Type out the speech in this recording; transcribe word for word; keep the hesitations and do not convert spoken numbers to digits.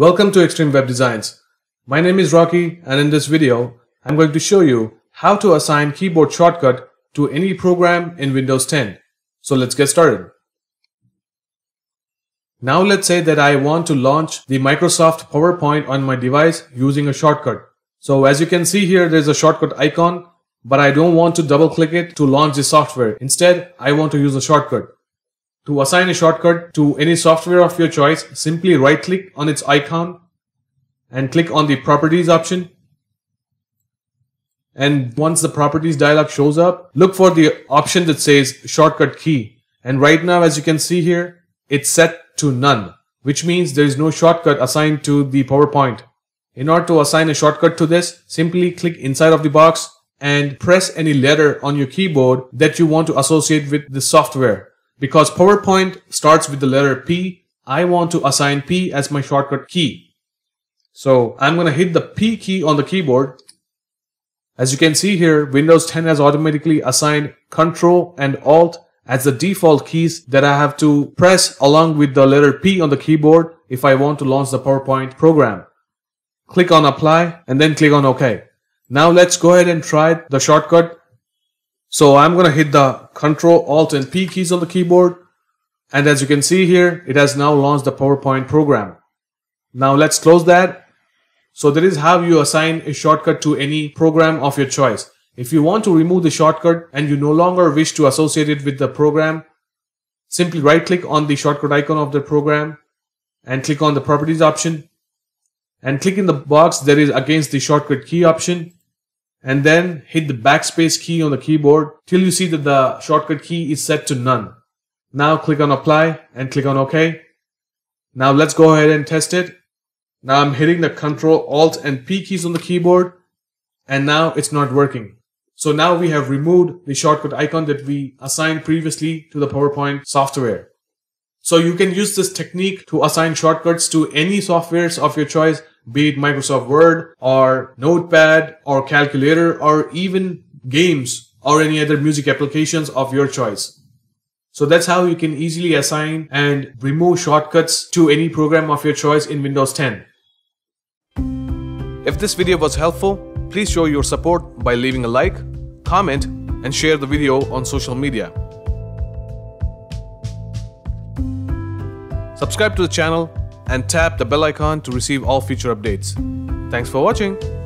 Welcome to Extreme Web Designs. My name is Rocky, and in this video, I'm going to show you how to assign keyboard shortcut to any program in Windows ten. So let's get started. Now let's say that I want to launch the Microsoft PowerPoint on my device using a shortcut. So as you can see here, there's a shortcut icon, but I don't want to double click it to launch the software. Instead, I want to use a shortcut. To assign a shortcut to any software of your choice, simply right-click on its icon and click on the Properties option. And once the Properties dialog shows up, look for the option that says Shortcut Key. And right now, as you can see here, it's set to None, which means there is no shortcut assigned to the PowerPoint. In order to assign a shortcut to this, simply click inside of the box and press any letter on your keyboard that you want to associate with the software. Because PowerPoint starts with the letter P, I want to assign P as my shortcut key. So I'm going to hit the P key on the keyboard. As you can see here, Windows ten has automatically assigned Control and Alt as the default keys that I have to press along with the letter P on the keyboard if I want to launch the PowerPoint program. Click on Apply and then click on OK. Now let's go ahead and try the shortcut. So I'm going to hit the Control, Alt and P keys on the keyboard, and as you can see here, it has now launched the PowerPoint program. Now let's close that. So that is how you assign a shortcut to any program of your choice. If you want to remove the shortcut and you no longer wish to associate it with the program, simply right click on the shortcut icon of the program and click on the Properties option and click in the box that is against the Shortcut Key option. And then hit the backspace key on the keyboard till you see that the shortcut key is set to none. Now click on Apply and click on OK. Now let's go ahead and test it. Now I'm hitting the Control, Alt and P keys on the keyboard, and now it's not working. So now we have removed the shortcut icon that we assigned previously to the PowerPoint software. So you can use this technique to assign shortcuts to any softwares of your choice, be it Microsoft Word or Notepad or Calculator or even games or any other music applications of your choice. So that's how you can easily assign and remove shortcuts to any program of your choice in Windows ten. If this video was helpful, please show your support by leaving a like, comment, and share the video on social media. Subscribe to the channel and tap the bell icon to receive all future updates. Thanks for watching.